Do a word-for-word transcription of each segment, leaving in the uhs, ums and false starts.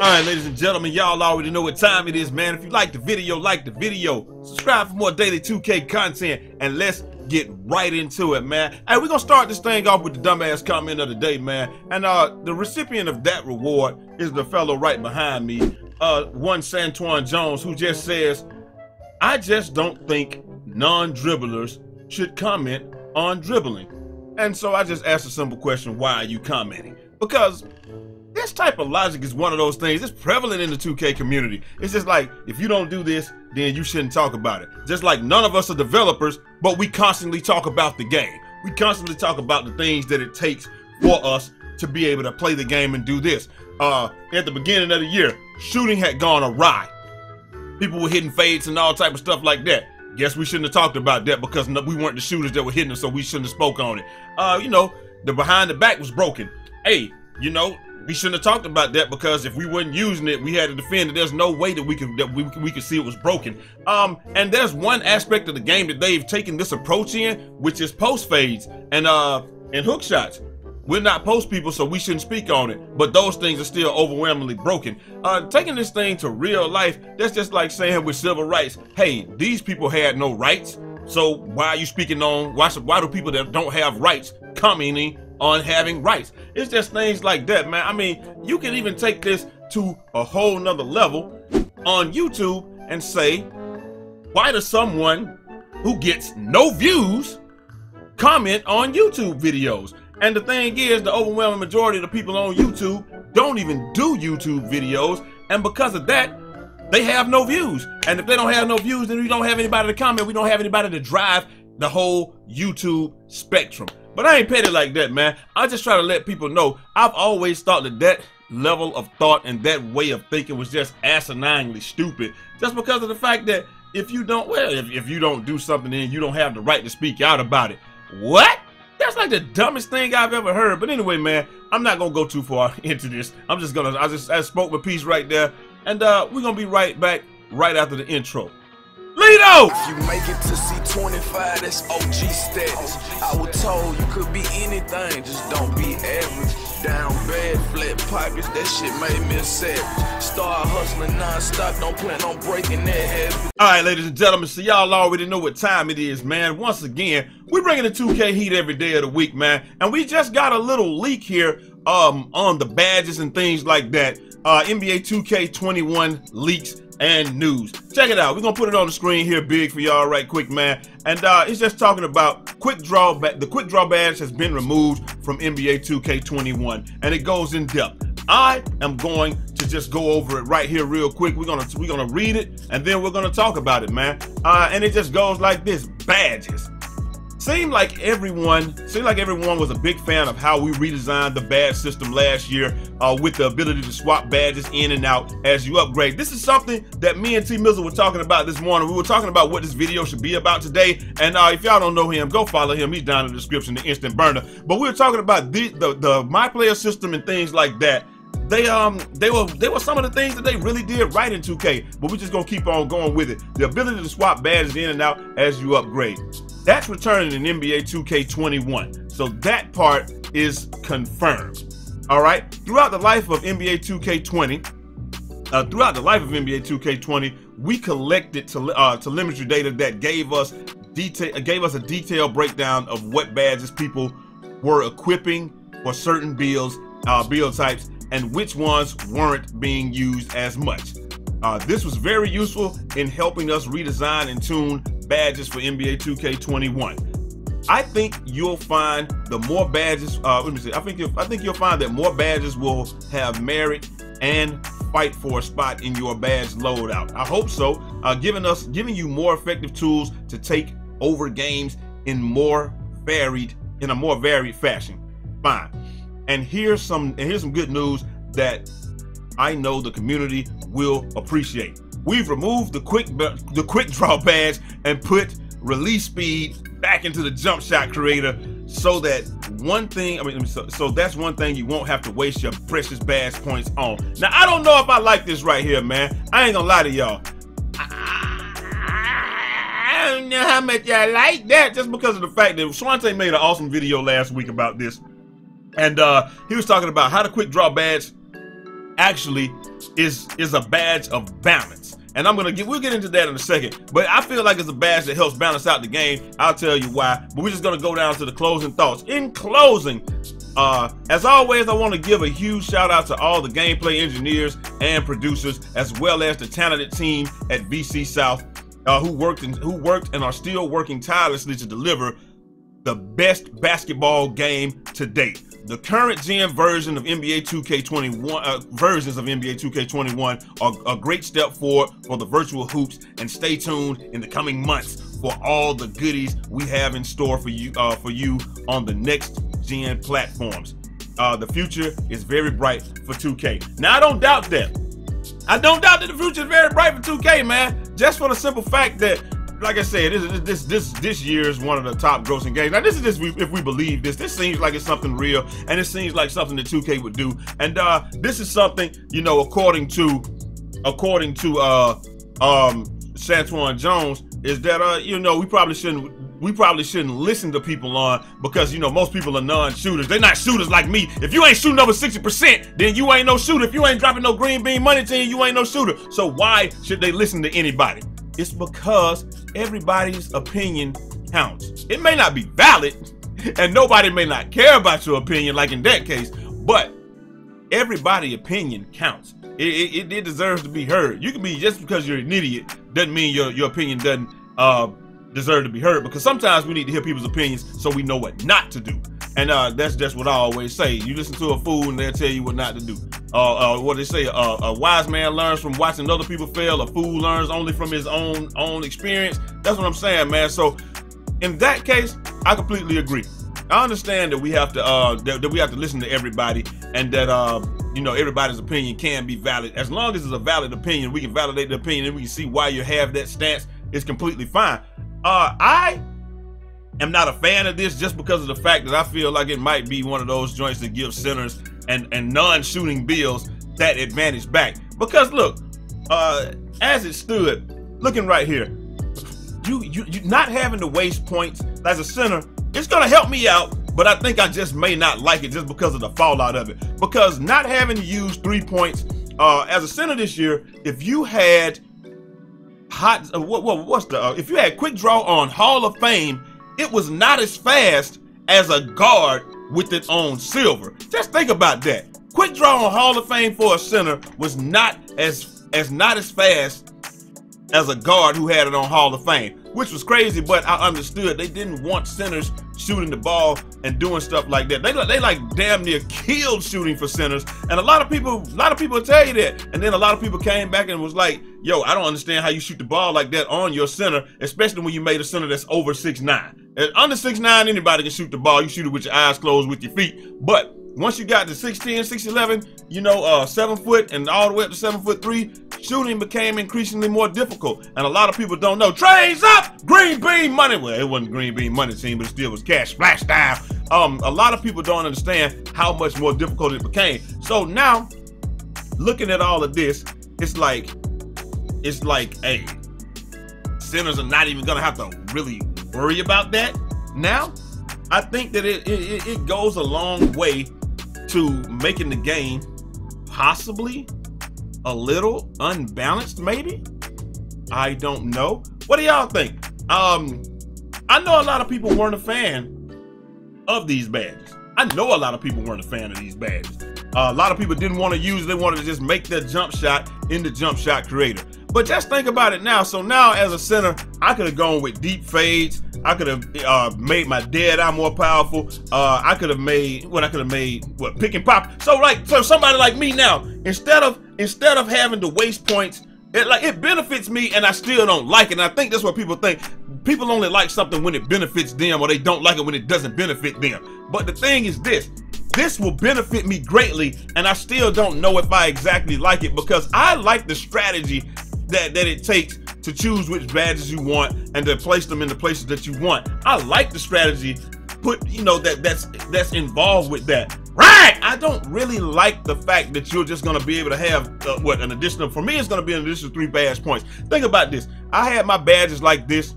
Alright, ladies and gentlemen, y'all already know what time it is, man. If you like the video, like the video. Subscribe for more daily two K content, and let's get right into it, man. Hey, we're gonna start this thing off with the dumbass comment of the day, man. And uh, the recipient of that reward is the fellow right behind me, uh, one Santuan Jones, who just says, I just don't think non-dribblers should comment on dribbling. And so I just asked a simple question, why are you commenting? Because this type of logic is one of those things that's prevalent in the two K community. It's just like, if you don't do this, then you shouldn't talk about it. Just like none of us are developers, but we constantly talk about the game. We constantly talk about the things that it takes for us to be able to play the game and do this. Uh, at the beginning of the year, shooting had gone awry. People were hitting fades and all type of stuff like that. Guess we shouldn't have talked about that because we weren't the shooters that were hitting us, so we shouldn't have spoke on it. Uh, you know, the behind the back was broken. Hey, you know, we shouldn't have talked about that because if we weren't using it, we had to defend it. There's no way that we could that we, we could see it was broken. Um, and there's one aspect of the game that they've taken this approach in, which is post fades and uh and hook shots. We're not post people, so we shouldn't speak on it. But those things are still overwhelmingly broken. Uh, taking this thing to real life, that's just like saying with civil rights, hey, these people had no rights, so why are you speaking on? Why why do people that don't have rights commenting on having rights? It's just things like that, man. I mean, you can even take this to a whole nother level on YouTube and say, why does someone who gets no views comment on YouTube videos? And the thing is, the overwhelming majority of the people on YouTube don't even do YouTube videos, and because of that, they have no views. And if they don't have no views, then we don't have anybody to comment, we don't have anybody to drive the whole YouTube spectrum. But I ain't petty like that, man. I just try to let people know. I've always thought that that level of thought and that way of thinking was just asininely stupid. Just because of the fact that if you don't, well, if, if you don't do something, then you don't have the right to speak out about it. What? That's like the dumbest thing I've ever heard. But anyway, man, I'm not gonna go too far into this. I'm just gonna, I just, I spoke my piece right there, and uh, we're gonna be right back right after the intro. Lito! If you make it to C twenty-five, that's O G status. I was told you could be anything, just don't be average. Down bad, flat pockets, that shit made me a savage. Start hustling non-stop, don't plan on breaking that habit. Alright, ladies and gentlemen, so y'all already know what time it is, man. Once again, we're bringing the two K heat every day of the week, man. And we just got a little leak here um, on the badges and things like that. Uh, N B A two K twenty-one leaks and news. Check it out. We're gonna put it on the screen here big for y'all right quick, man. And uh it's just talking about quick draw back. The quick draw badge has been removed from N B A two K twenty-one, and it goes in depth. I am going to just go over it right here real quick. We're gonna we're gonna read it, and then we're gonna talk about it, man. Uh and it just goes like this. Badges. Seemed like everyone, seemed like everyone was a big fan of how we redesigned the badge system last year uh, with the ability to swap badges in and out as you upgrade. This is something that me and T Mizzle were talking about this morning. We were talking about what this video should be about today. And uh, if y'all don't know him, go follow him. He's down in the description, the Instant Burner. But we were talking about the, the, the My Player system and things like that. They um they were they were some of the things that they really did right in two K, but we're just gonna keep on going with it. The ability to swap badges in and out as you upgrade. That's returning in N B A two K twenty-one. So that part is confirmed. All right. Throughout the life of N B A two K twenty, uh, throughout the life of N B A two K twenty, we collected tele uh, telemetry data that gave us detail gave us a detailed breakdown of what badges people were equipping for certain builds, uh, build types, and which ones weren't being used as much. Uh, this was very useful in helping us redesign and tune badges for N B A two K twenty-one. I think you'll find the more badges. Uh, let me see. I think you'll, I think you'll find that more badges will have merit and fight for a spot in your badge loadout. I hope so. Uh, giving us, giving you more effective tools to take over games in more varied, in a more varied fashion. Fine. And here's some and here's some good news that I know the community will appreciate. We've removed the quick the quick draw badge and put release speed back into the jump shot creator, so that one thing I mean so, so that's one thing you won't have to waste your precious badge points on. Now I don't know if I like this right here, man. I ain't gonna lie to y'all. I, I, I don't know how much y'all like that, just because of the fact that Swante made an awesome video last week about this. And uh, he was talking about how to quick draw badge actually is is a badge of balance. And I'm gonna get, we'll get into that in a second. But I feel like it's a badge that helps balance out the game. I'll tell you why. But we're just gonna go down to the closing thoughts. In closing, uh, as always, I wanna give a huge shout out to all the gameplay engineers and producers, as well as the talented team at B C South, uh, who worked and who worked and are still working tirelessly to deliver the best basketball game to date. The current gen version of N B A two K twenty-one uh, versions of N B A two K twenty-one are a great step forward for the virtual hoops, and stay tuned in the coming months for all the goodies we have in store for you uh, for you on the next gen platforms. Uh, the future is very bright for two K. Now I don't doubt that. I don't doubt that the future is very bright for two K, man. Just for the simple fact that, like I said, this this this this year is one of the top grossing games. Now, this is this if we believe this. This seems like it's something real, and it seems like something that two K would do. And uh, this is something, you know, according to according to uh, um, Santuan Jones, is that uh, you know, we probably shouldn't. We probably shouldn't listen to people on, because, you know, most people are non-shooters. They're not shooters like me. If you ain't shooting over sixty percent, then you ain't no shooter. If you ain't dropping no green bean money to you, you ain't no shooter. So why should they listen to anybody? It's because everybody's opinion counts. It may not be valid, and nobody may not care about your opinion, like in that case, but everybody's opinion counts. It, it, it deserves to be heard. You can be, just because you're an idiot, doesn't mean your, your opinion doesn't uh, deserve to be heard, because sometimes we need to hear people's opinions so we know what not to do. And uh, that's just what I always say. You listen to a fool and they'll tell you what not to do. Uh, uh, what they say, uh, a wise man learns from watching other people fail. A fool learns only from his own own experience. That's what I'm saying, man. So in that case, I completely agree. I understand that we have to uh, that, that we have to listen to everybody, and that uh, you know, everybody's opinion can be valid. As long as it's a valid opinion, we can validate the opinion and we can see why you have that stance. It's completely fine. Uh, I am not a fan of this, just because of the fact that I feel like it might be one of those joints that give centers and, and non-shooting bills that advantage back. Because look, uh, as it stood, looking right here, you, you, you not having to waste points as a center, it's gonna help me out, but I think I just may not like it just because of the fallout of it. Because not having to use three points uh, as a center this year, if you had hot, uh, what, what, what's the, uh, if you had quick draw on Hall of Fame, it was not as fast as a guard with its own silver. Just think about that. Quick draw on Hall of Fame for a center was not as as not as fast as a guard who had it on Hall of Fame, which was crazy. But I understood they didn't want centers shooting the ball and doing stuff like that. They they like damn near killed shooting for centers, and a lot of people a lot of people tell you that. And then a lot of people came back and was like, "Yo, I don't understand how you shoot the ball like that on your center, especially when you made a center that's over six nine." And under six nine, anybody can shoot the ball. You shoot it with your eyes closed, with your feet. But once you got to six ten, six eleven, you know, uh, seven foot and all the way up to seven foot three, shooting became increasingly more difficult. And a lot of people don't know. Trades up, green bean money. Well, it wasn't green bean money team, but it still was cash splash down. Um, a lot of people don't understand how much more difficult it became. So now, looking at all of this, it's like, it's like, hey, centers are not even gonna have to really worry about that now. I think that it, it it goes a long way to making the game possibly a little unbalanced, maybe. I don't know. What do y'all think? um I know a lot of people weren't a fan of these badges. I know a lot of people weren't a fan of these badges. Uh, a lot of people didn't want to use it. They wanted to just make their jump shot in the jump shot creator. But just think about it now. So now as a center, I could have gone with deep fades. I could have uh, made my dead eye more powerful. Uh, I could have made what I could have made what pick and pop. So like so somebody like me now, instead of instead of having to waste points, it like it benefits me, and I still don't like it. And I think that's what people think. People only like something when it benefits them, or they don't like it when it doesn't benefit them. But the thing is this. This will benefit me greatly, and I still don't know if I exactly like it, because I like the strategy that, that it takes to choose which badges you want and to place them in the places that you want. I like the strategy put, you know, that that's that's involved with that. Right! I don't really like the fact that you're just gonna be able to have uh, what an additional, for me it's gonna be an additional three badge points. Think about this. I had my badges like this,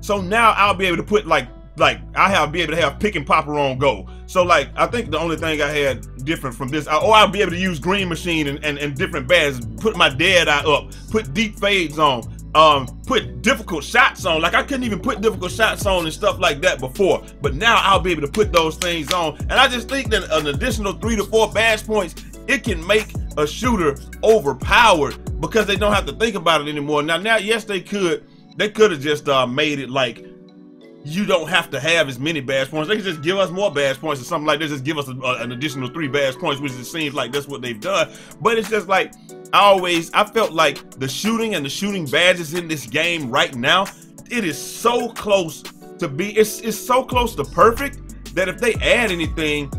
so now I'll be able to put like like I have be able to have pick and popper on go. So like I think the only thing I had different from this, I, oh I'll be able to use green machine and, and, and different bads, put my dead eye up, put deep fades on, um, put difficult shots on. Like I couldn't even put difficult shots on and stuff like that before, but now I'll be able to put those things on. And I just think that an additional three to four bash points, it can make a shooter overpowered because they don't have to think about it anymore. Now, now, yes, they could. They could have just uh, made it like you don't have to have as many bash points. They could just give us more bash points or something like this. Just give us a, a, an additional three bash points, which it seems like that's what they've done. But it's just like I always, I felt like the shooting and the shooting badges in this game right now, it is so close to be, it's, it's so close to perfect that if they add anything,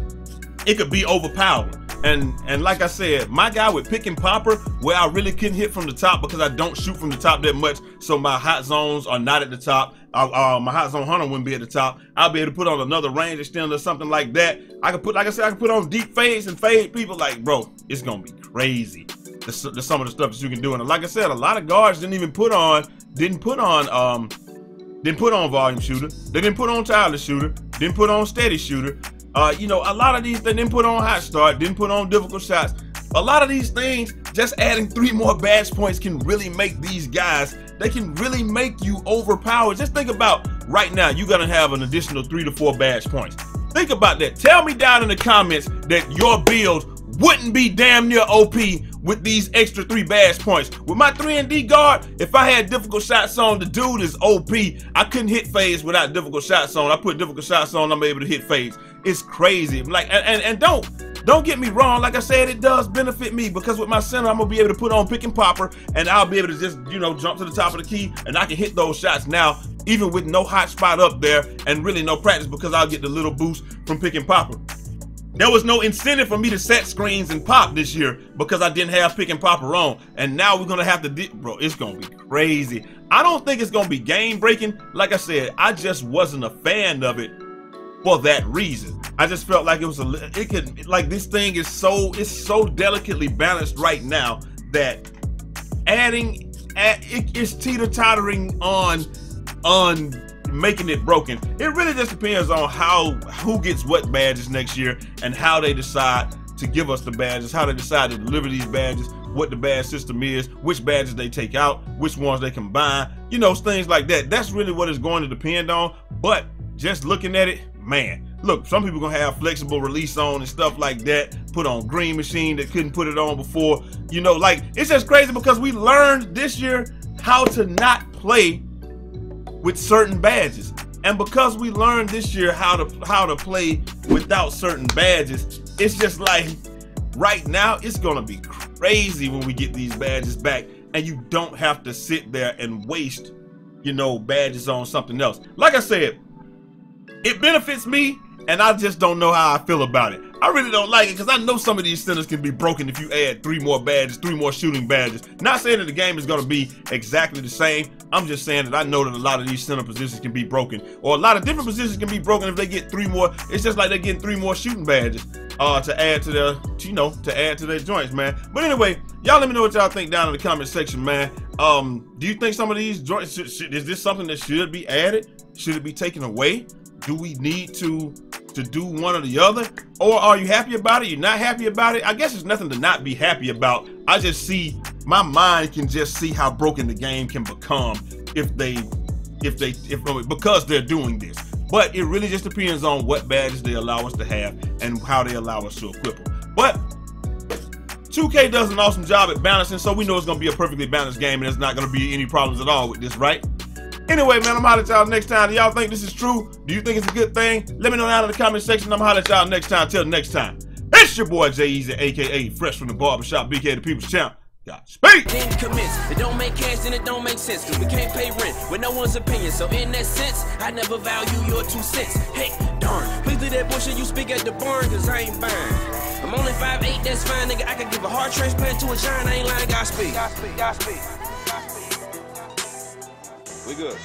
it could be overpowered. And and like I said, my guy with pick and popper, where I really couldn't hit from the top because I don't shoot from the top that much, so my hot zones are not at the top. I, uh, my hot zone hunter wouldn't be at the top. I'll be able to put on another range extender or something like that. I can put, like I said, I can put on deep fades and fade people. Like, bro, it's gonna be crazy. The, the some of the stuff that you can do. And like I said, a lot of guards didn't even put on, didn't put on, um, didn't put on volume shooter. They didn't put on tireless shooter. Didn't put on steady shooter. Uh, you know, a lot of these, they didn't put on hot start, didn't put on difficult shots. A lot of these things, just adding three more badge points can really make these guys, they can really make you overpowered. Just think about right now, you're gonna have an additional three to four badge points. Think about that. Tell me down in the comments that your build wouldn't be damn near O P with these extra three badge points. With my three and D guard, if I had difficult shots on, the dude is O P. I couldn't hit fades without difficult shots on. I put difficult shots on, I'm able to hit fades. It's crazy. Like, and, and, and don't don't get me wrong. Like I said, it does benefit me because with my center, I'm gonna be able to put on pick and popper, and I'll be able to just, you know, jump to the top of the key, and I can hit those shots now, even with no hot spot up there and really no practice because I'll get the little boost from pick and popper. There was no incentive for me to set screens and pop this year because I didn't have pick and popper on, and now we're gonna have to, di bro. It's gonna be crazy. I don't think it's gonna be game breaking. Like I said, I just wasn't a fan of it. For that reason, I just felt like it was a, it could, like this thing is so, it's so delicately balanced right now that adding, add, it, it's teeter-tottering on, on making it broken. It really just depends on how, who gets what badges next year and how they decide to give us the badges, how they decide to deliver these badges, what the badge system is, which badges they take out, which ones they combine, you know, things like that. That's really what it's going to depend on, but just looking at it, man, look, some people gonna have flexible release on and stuff like that, put on green machine that couldn't put it on before, you know, like, it's just crazy because we learned this year how to not play with certain badges. And because we learned this year how to, how to play without certain badges, it's just like, right now, it's gonna be crazy when we get these badges back and you don't have to sit there and waste, you know, badges on something else. Like I said, it benefits me, and I just don't know how I feel about it. I really don't like it because I know some of these centers can be broken if you add three more badges, three more shooting badges. Not saying that the game is going to be exactly the same. I'm just saying that I know that a lot of these center positions can be broken, or a lot of different positions can be broken if they get three more. It's just like they're getting three more shooting badges uh, to add to their, you know, to add to their joints, man. But anyway, y'all let me know what y'all think down in the comment section, man. Um, do you think some of these joints, should, should, is this something that should be added? Should it be taken away? Do we need to to do one or the other? Or are you happy about it? You're not happy about it? I guess there's nothing to not be happy about. I just see, my mind can just see how broken the game can become if they, if they, if because they're doing this. But it really just depends on what badges they allow us to have and how they allow us to equip them. But two K does an awesome job at balancing, so we know it's gonna be a perfectly balanced game and there's not gonna be any problems at all with this, right? Anyway, man, I'm holler at y'all next time. Do y'all think this is true? Do you think it's a good thing? Let me know down in the comment section. I'm holler at y'all next time. Till next time, it's your boy Jai Eazy, A K A Fresh from the Barbershop, B K the People's Champ. Speak. Didn't commence. It don't make cash and it don't make sense. Cause we can't pay rent with no one's opinion. So in that sense, I never value your two cents. Hey, darn, please leave that bullshit you speak at the barn, cause I ain't buying. I'm only five eight, that's fine, nigga. I can give a hard transplant to a giant, I ain't lying, God speak. God speak, God speak. We good.